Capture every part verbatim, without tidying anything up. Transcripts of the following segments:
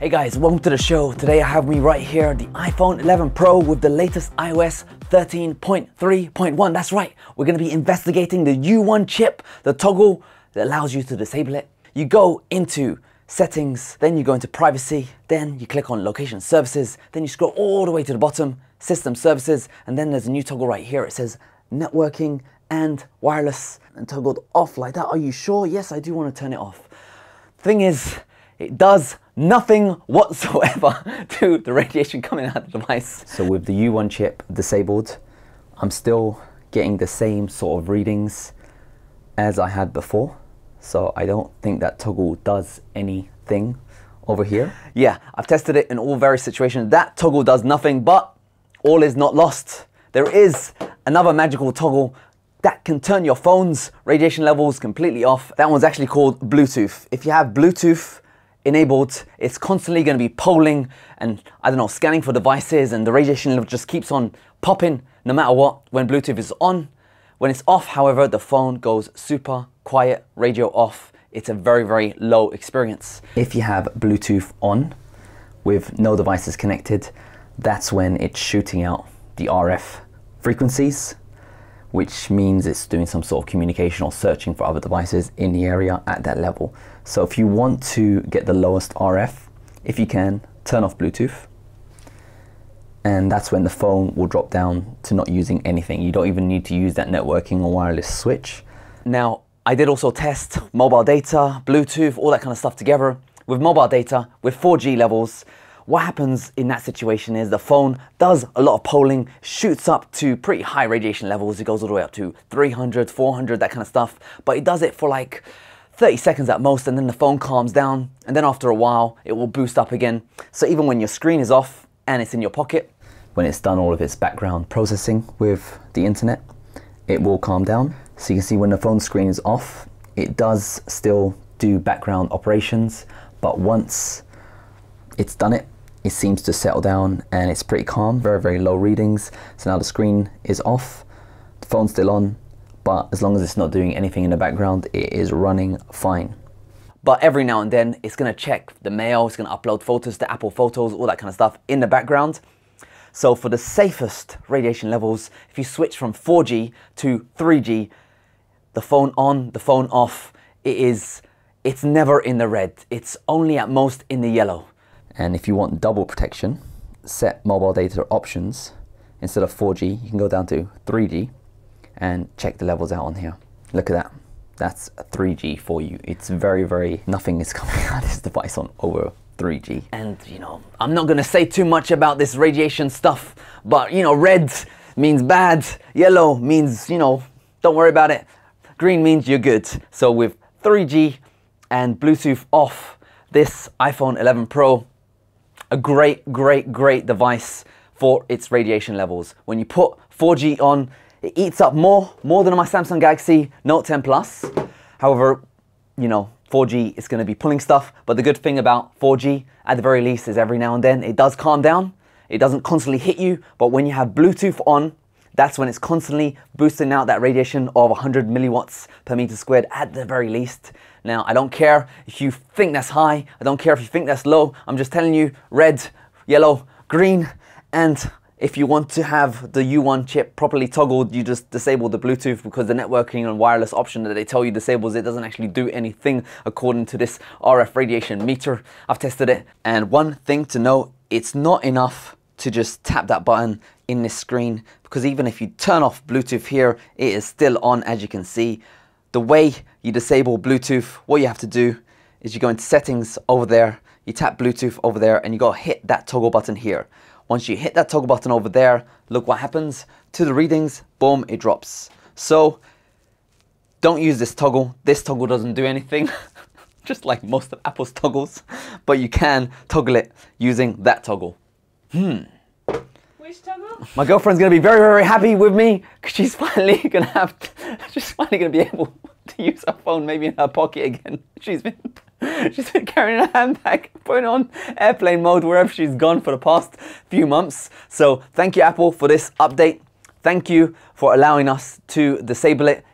Hey guys, welcome to the show. Today I have me right here, the iPhone eleven Pro with the latest iOS thirteen point three point one. That's right, we're gonna be investigating the U one chip, the toggle that allows you to disable it. You go into settings, then you go into privacy, then you click on location services, then you scroll all the way to the bottom, system services, and then there's a new toggle right here. It says networking and wireless and toggled off like that. Are you sure? Yes, I do wanna turn it off. Thing is, it does nothing whatsoever to the radiation coming out of the device. So with the U one chip disabled, I'm still getting the same sort of readings as I had before. So I don't think that toggle does anything over here. Yeah, I've tested it in all various situations. That toggle does nothing, but all is not lost. There is another magical toggle that can turn your phone's radiation levels completely off. That one's actually called Bluetooth. If you have Bluetooth enabled, it's constantly going to be polling and, I don't know, scanning for devices, and the radiation level just keeps on popping no matter what when Bluetooth is on. When it's off, however, the phone goes super quiet, radio off. It's a very, very low experience. If you have Bluetooth on with no devices connected, that's when it's shooting out the R F frequencies, which means it's doing some sort of communication or searching for other devices in the area at that level. So if you want to get the lowest R F, if you can, turn off Bluetooth. And that's when the phone will drop down to not using anything. You don't even need to use that networking or wireless switch. Now, I did also test mobile data, Bluetooth, all that kind of stuff together. With mobile data, with four G levels, what happens in that situation is the phone does a lot of polling, shoots up to pretty high radiation levels. It goes all the way up to three hundred, four hundred, that kind of stuff. But it does it for like thirty seconds at most, and then the phone calms down. And then after a while, it will boost up again. So even when your screen is off and it's in your pocket, when it's done all of its background processing with the internet, it will calm down. So you can see when the phone screen is off, it does still do background operations. But once it's done it, it seems to settle down and it's pretty calm, very, very low readings. So now the screen is off, the phone's still on, but as long as it's not doing anything in the background, it is running fine. But every now and then, it's gonna check the mail, it's gonna upload photos to Apple Photos, all that kind of stuff in the background. So for the safest radiation levels, if you switch from four G to three G, the phone on, the phone off, it is, it's never in the red. It's only at most in the yellow. And if you want double protection, set mobile data options. Instead of four G, you can go down to three G and check the levels out on here. Look at that. That's three G for you. It's very, very, nothing is coming out of this device on over three G. And, you know, I'm not gonna say too much about this radiation stuff, but, you know, red means bad, yellow means, you know, don't worry about it, green means you're good. So with three G and Bluetooth off, this iPhone eleven Pro, a great, great, great device for its radiation levels. When you put four G on, it eats up more, more than my Samsung Galaxy Note ten Plus. However, you know, four G is gonna be pulling stuff, but the good thing about four G, at the very least, is every now and then, it does calm down. It doesn't constantly hit you, but when you have Bluetooth on, that's when it's constantly boosting out that radiation of one hundred milliwatts per meter squared at the very least. Now, I don't care if you think that's high, I don't care if you think that's low, I'm just telling you red, yellow, green, and if you want to have the U one chip properly toggled, you just disable the Bluetooth, because the networking and wireless option that they tell you disables it doesn't actually do anything according to this R F radiation meter. I've tested it. And one thing to know, it's not enough to just tap that button in this screen, because even if you turn off Bluetooth here, it is still on, as you can see. The way you disable Bluetooth, what you have to do is you go into settings over there, you tap Bluetooth over there, and you gotta hit that toggle button here. Once you hit that toggle button over there, look what happens to the readings, boom, it drops. So don't use this toggle. This toggle doesn't do anything, just like most of Apple's toggles, but you can toggle it using that toggle. Hmm. Which toggle? My girlfriend's gonna be very, very happy with me, because she's finally gonna have, to, she's finally gonna be able to use her phone maybe in her pocket again. She's been, she's been carrying her handbag, putting on airplane mode wherever she's gone for the past few months. So thank you, Apple, for this update. Thank you for allowing us to disable it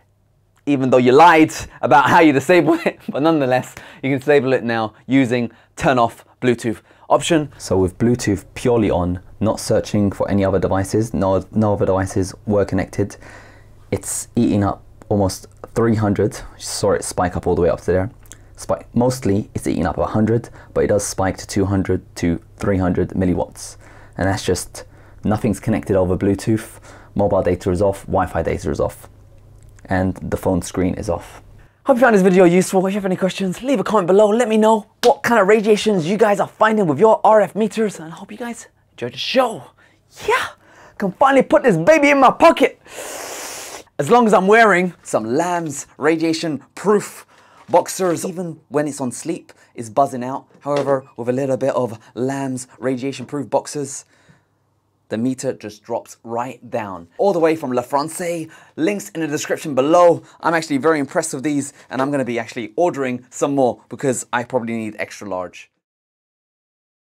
even though you lied about how you disabled it. But nonetheless, you can disable it now using turn off Bluetooth option. So with Bluetooth purely on, not searching for any other devices, no, no other devices were connected, it's eating up almost three hundred. You saw it spike up all the way up to there. Spike, mostly it's eating up one hundred, but it does spike to two hundred to three hundred milliwatts. And that's just, nothing's connected over Bluetooth. Mobile data is off, Wi-Fi data is off, and the phone screen is off. Hope you found this video useful. If you have any questions, leave a comment below. Let me know what kind of radiations you guys are finding with your R F meters, and I hope you guys enjoyed the show. Yeah, I can finally put this baby in my pocket. As long as I'm wearing some Lambs Radiation Proof boxers, even when it's on sleep, it's buzzing out. However, with a little bit of Lambs Radiation Proof boxers, the meter just drops right down. All the way from La France, links in the description below. I'm actually very impressed with these, and I'm gonna be actually ordering some more because I probably need extra large.